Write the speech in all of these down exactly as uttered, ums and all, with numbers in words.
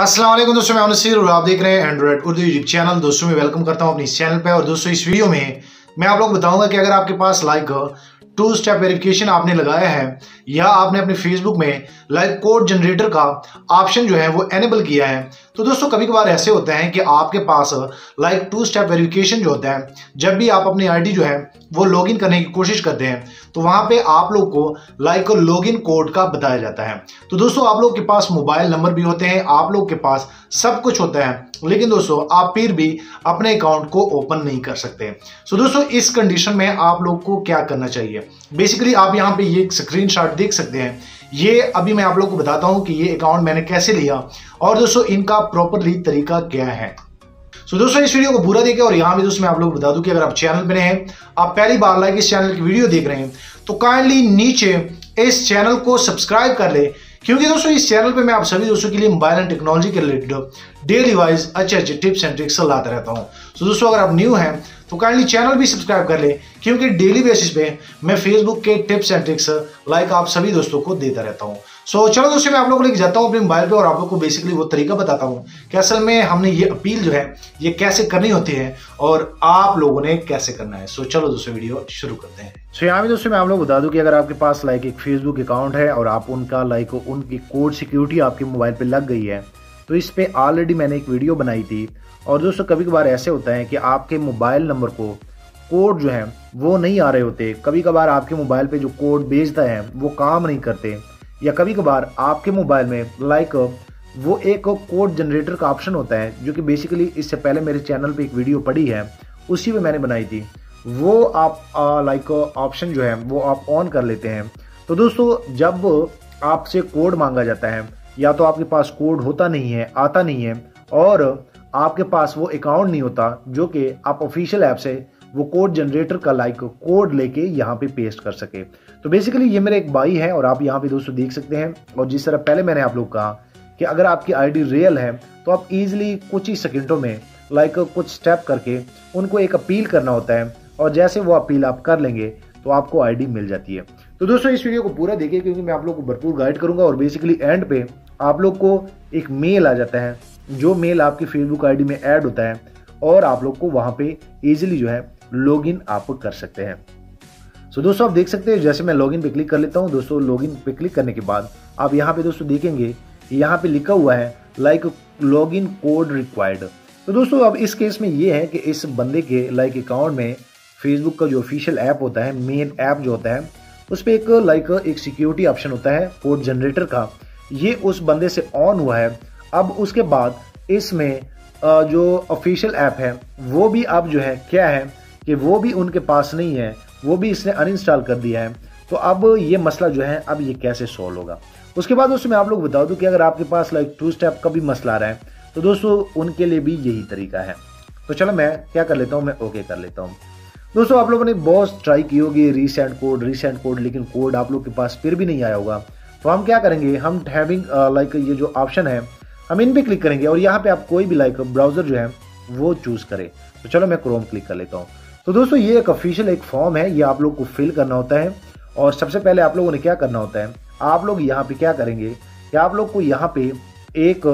अस्सलाम वालेकुम दोस्तों, मैं नसीर और आप देख रहे हैं एंड्रॉयड उर्दू यूट्यूब चैनल। दोस्तों मैं वेलकम करता हूं अपने इस चैनल पे। और दोस्तों इस वीडियो में मैं आप लोग बताऊंगा कि अगर आपके पास लाइक टू स्टेप वेरिफिकेशन आपने लगाया है या आपने अपने फेसबुक में लाइक कोड जनरेटर का ऑप्शन जो है वो एनेबल किया है, तो दोस्तों कभी कभार ऐसे होता है कि आपके पास लाइक टू स्टेप वेरिफिकेशन जो होता है, जब भी आप अपनी आईडी जो है वो लॉगिन करने की कोशिश करते हैं तो वहाँ पे आप लोग को लाइक लॉगिन कोड का बताया जाता है। तो दोस्तों आप लोग के पास मोबाइल नंबर भी होते हैं, आप लोग के पास सब कुछ होता है, लेकिन दोस्तों आप फिर भी अपने अकाउंट को ओपन नहीं कर सकते। सो दोस्तों इस कंडीशन में आप लोग को क्या करना चाहिए? बेसिकली आप यहाँ पे ये स्क्रीनशॉट देख सकते हैं, ये अभी मैं आप लोग को बताता हूँ कि ये अकाउंट मैंने कैसे लिया और दोस्तों इनका प्रॉपरली तरीका क्या है। सो so, दोस्तों इस वीडियो को पूरा देखें। और यहाँ पे दोस्तों मैं आप लोग बता दूं कि अगर आप चैनल पर नए हैं, आप पहली बार लाइक इस चैनल की वीडियो देख रहे हैं, तो काइंडली नीचे इस चैनल को सब्सक्राइब कर ले, क्योंकि दोस्तों इस चैनल पे मैं आप सभी दोस्तों के लिए मोबाइल एंड टेक्नोलॉजी के रिलेटेड डेली वाइज अच्छे अच्छे टिप्स एंड ट्रिक्स लाता रहता हूँ। सो so, दोस्तों अगर आप न्यू हैं तो काइंडली चैनल भी सब्सक्राइब कर ले, क्योंकि डेली बेसिस पे मैं फेसबुक के टिप्स एंड ट्रिक्स लाइक आप सभी दोस्तों को देता रहता हूँ। सो so, चलो दोस्तों मैं आप लोगों को लेके जाता हूँ अपने मोबाइल पे और आप लोग को बेसिकली वो तरीका बताता हूँ कि असल में हमने ये अपील जो है ये कैसे करनी होती है और आप लोगों ने कैसे करना है। सो so, चलो दोस्तों वीडियो शुरू करते हैं। सो so, यहाँ भी दोस्तों मैं आप लोग बता दूँ कि अगर आपके पास लाइक एक फेसबुक अकाउंट है और आप उनका लाइक उनकी कोड सिक्योरिटी आपके मोबाइल पर लग गई है, तो इस पर ऑलरेडी मैंने एक वीडियो बनाई थी। और दोस्तों कभी कभार ऐसे होता है कि आपके मोबाइल नंबर को कोड जो है वो नहीं आ रहे होते, कभी कभार आपके मोबाइल पे जो कोड भेजता है वो काम नहीं करते, या कभी कभार आपके मोबाइल में लाइक वो एक कोड जनरेटर का ऑप्शन होता है, जो कि बेसिकली इससे पहले मेरे चैनल पे एक वीडियो पड़ी है, उसी पे मैंने बनाई थी, वो आप लाइक ऑप्शन जो है वो आप ऑन कर लेते हैं। तो दोस्तों जब आपसे कोड मांगा जाता है, या तो आपके पास कोड होता नहीं है, आता नहीं है, और आपके पास वो अकाउंट नहीं होता जो कि आप ऑफिशियल ऐप से वो कोड जनरेटर का लाइक कोड लेके यहाँ पे पेस्ट कर सके। तो बेसिकली ये मेरे एक भाई हैं और आप यहाँ पे दोस्तों देख सकते हैं। और जिस तरह पहले मैंने आप लोग कहा कि अगर आपकी आईडी रियल है तो आप इजीली कुछ ही सेकंडों में लाइक कुछ स्टेप करके उनको एक अपील करना होता है, और जैसे वो अपील आप कर लेंगे तो आपको आईडी मिल जाती है। तो दोस्तों इस वीडियो को पूरा देखिए, क्योंकि मैं आप लोग को भरपूर गाइड करूँगा। और बेसिकली एंड पे आप लोग को एक मेल आ जाता है, जो मेल आपकी फेसबुक आईडी में ऐड होता है, और आप लोग को वहाँ पे इजीली जो है लॉगिन आप कर सकते हैं। सो so, दोस्तों आप देख सकते हैं, जैसे मैं लॉगिन पे क्लिक कर लेता हूँ। दोस्तों लॉगिन पे क्लिक करने के बाद आप यहाँ पे दोस्तों देखेंगे यहाँ पे लिखा हुआ है लाइक लॉगिन कोड रिक्वायर्ड। तो दोस्तों अब इस केस में ये है कि इस बंदे के लाइक अकाउंट में फेसबुक का जो ऑफिशियल ऐप होता है, मेन ऐप जो होता है, उस पर एक लाइक एक सिक्योरिटी ऑप्शन होता है कोड जनरेटर का, ये उस बंदे से ऑन हुआ है। अब उसके बाद इसमें जो ऑफिशियल ऐप है वो भी अब जो है क्या है कि वो भी उनके पास नहीं है, वो भी इसने अनइंस्टॉल कर दिया है। तो अब ये मसला जो है अब ये कैसे सॉल्व होगा? उसके बाद दोस्तों मैं आप लोग बता दूं कि अगर आपके पास लाइक टू स्टेप का भी मसला आ रहा है तो दोस्तों उनके लिए भी यही तरीका है। तो चलो मैं क्या कर लेता हूँ, मैं ओके कर लेता हूँ। दोस्तों आप लोगों ने बहुत ट्राई की होगी रीसेंट कोड रीसेंट कोड, लेकिन कोड आप लोग के पास फिर भी नहीं आया होगा। तो हम क्या करेंगे, हम हैविंग लाइक ये जो ऑप्शन है हम इन पे क्लिक करेंगे, और यहाँ पे आप कोई भी लाइक ब्राउज़र जो है वो चूज़ करें। तो चलो मैं क्रोम क्लिक कर लेता हूँ। तो दोस्तों ये एक ऑफिशियल एक फॉर्म है, ये आप लोग को फिल करना होता है। और सबसे पहले आप लोगों ने क्या करना होता है, आप लोग यहाँ पे क्या करेंगे कि आप लोग को यहाँ पे एक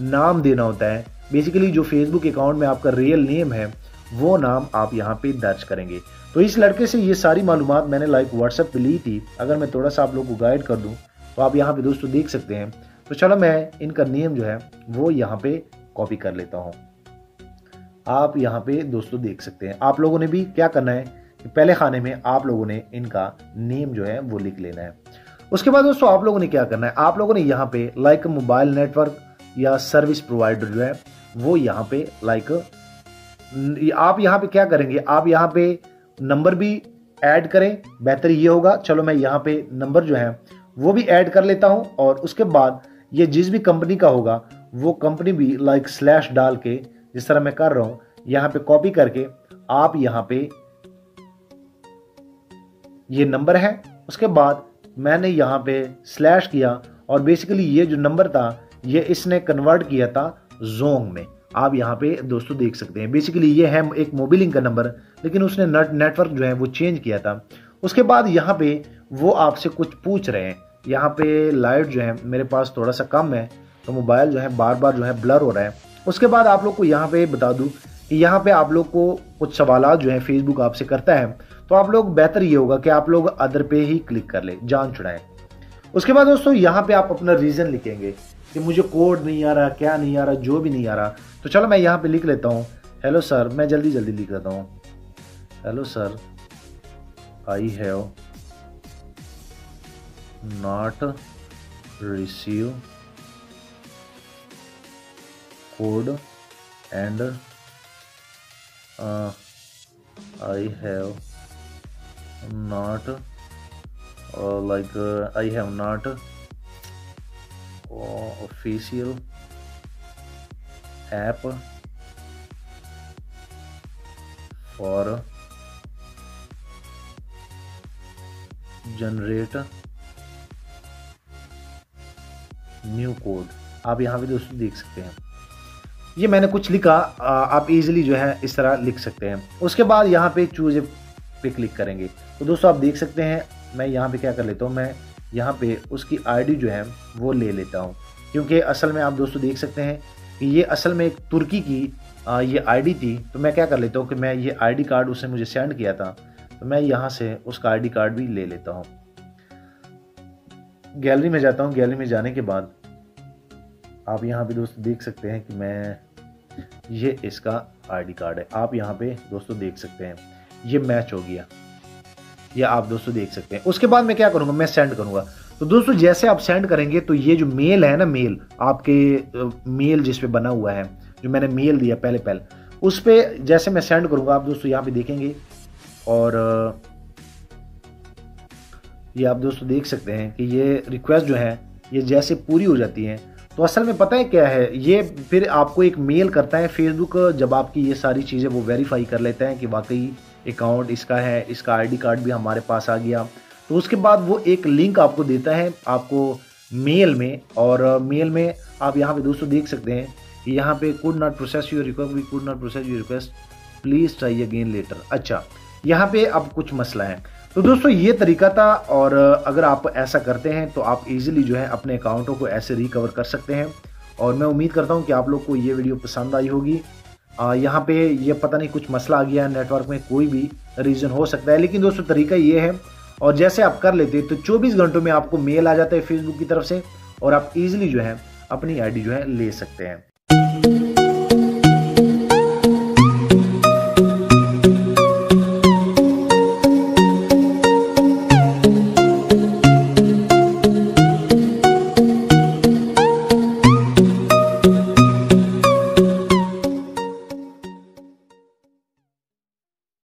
नाम देना होता है। बेसिकली जो फेसबुक अकाउंट में आपका रियल नेम है वो नाम आप यहाँ पर दर्ज करेंगे। तो इस लड़के से ये सारी मालूमात मैंने लाइक व्हाट्सएप पर ली थी। अगर मैं थोड़ा सा आप लोग को गाइड कर दूँ तो आप यहाँ पर दोस्तों देख सकते हैं। तो चलो मैं इनका नेम जो है वो यहाँ पे कॉपी कर लेता हूँ। आप यहाँ पे दोस्तों देख सकते हैं। आप लोगों ने भी क्या करना है कि पहले खाने में आप लोगों ने इनका नेम जो है वो लिख लेना है। उसके बाद दोस्तों आप लोगों ने क्या करना है, आप लोगों ने यहाँ पे लाइक मोबाइल नेटवर्क या सर्विस प्रोवाइडर जो है वो यहाँ पे लाइक आप यहाँ पे क्या करेंगे, आप यहाँ पे नंबर भी ऐड करें, बेहतर ये होगा। चलो मैं यहाँ पे नंबर जो है वो भी ऐड कर लेता हूँ। और उसके बाद ये जिस भी कंपनी का होगा वो कंपनी भी लाइक स्लैश डाल के, जिस तरह मैं कर रहा हूँ, यहाँ पे कॉपी करके आप यहाँ पे ये नंबर है, उसके बाद मैंने यहाँ पे स्लैश किया, और बेसिकली ये जो नंबर था ये इसने कन्वर्ट किया था जोंग में। आप यहाँ पे दोस्तों देख सकते हैं। बेसिकली ये है एक मोबाइल का नंबर, लेकिन उसने नेटवर्क जो है वो चेंज किया था। उसके बाद यहाँ पे वो आपसे कुछ पूछ रहे हैं। यहाँ पे लाइट जो है मेरे पास थोड़ा सा कम है, तो मोबाइल जो है बार बार जो है ब्लर हो रहा है। उसके बाद आप लोग को यहाँ पे बता दूँ कि यहाँ पे आप लोग को कुछ सवाल जो है फेसबुक आपसे करता है, तो आप लोग बेहतर ये होगा कि आप लोग अदर पे ही क्लिक कर ले, जान छुड़ाएं। उसके बाद दोस्तों यहाँ पे आप अपना रीज़न लिखेंगे कि मुझे कोड नहीं आ रहा, क्या नहीं आ रहा, जो भी नहीं आ रहा। तो चलो मैं यहाँ पे लिख लेता हूँ, हेलो सर, मैं जल्दी जल्दी लिख लेता हूँ, hello sir I have not receive code and I have not like I have not official app for generate new code. आप यहाँ पे दोस्तों देख सकते हैं, ये मैंने कुछ लिखा, आप इजीली जो है इस तरह लिख सकते हैं। उसके बाद यहाँ पे चूज पे क्लिक करेंगे तो दोस्तों आप देख सकते हैं, मैं यहाँ पे क्या कर लेता हूँ, मैं यहाँ पे उसकी आईडी जो है वो ले लेता हूँ, क्योंकि असल में आप दोस्तों देख सकते हैं कि ये असल में एक तुर्की की आ, ये आईडी थी। तो मैं क्या कर लेता हूँ कि मैं ये आईडी कार्ड उसने मुझे सेंड किया था, तो मैं यहाँ से उसका आईडी कार्ड भी ले लेता हूँ। गैलरी में जाता हूँ, गैलरी में जाने के बाद आप यहाँ पे दोस्तों देख सकते हैं कि मैं ये इसका आईडी कार्ड है, आप यहाँ पे दोस्तों देख सकते हैं ये मैच हो गया, ये आप दोस्तों देख सकते हैं। उसके बाद मैं क्या करूँगा, मैं सेंड करूँगा। तो दोस्तों जैसे आप सेंड करेंगे तो ये जो मेल है ना, मेल आपके मेल जिस पे बना हुआ है, जो मैंने मेल दिया पहले पहले उस पर जैसे मैं सेंड करूँगा, आप दोस्तों यहाँ पे देखेंगे और ये आप दोस्तों देख सकते हैं कि ये रिक्वेस्ट जो है ये जैसे पूरी हो जाती है। तो असल में पता है क्या है, ये फिर आपको एक मेल करता है फेसबुक, जब आपकी ये सारी चीज़ें वो वेरीफाई कर लेते हैं कि वाकई अकाउंट इसका है, इसका आईडी कार्ड भी हमारे पास आ गया। तो उसके बाद वो एक लिंक आपको देता है, आपको मेल में, और मेल में आप यहाँ पे दोस्तों देख सकते हैं कि यहाँ पे could not process your request, we could not process your request, please try again later. अच्छा, यहाँ पे अब कुछ मसला है। तो दोस्तों ये तरीका था, और अगर आप ऐसा करते हैं तो आप इजीली जो है अपने अकाउंटों को ऐसे रिकवर कर सकते हैं। और मैं उम्मीद करता हूं कि आप लोग को ये वीडियो पसंद आई होगी। आ, यहाँ पे ये पता नहीं कुछ मसला आ गया है नेटवर्क में, कोई भी रीज़न हो सकता है, लेकिन दोस्तों तरीका ये है। और जैसे आप कर लेते तो चौबीस घंटों में आपको मेल आ जाता है फेसबुक की तरफ से, और आप ईजिली जो है अपनी आई डी जो है ले सकते हैं।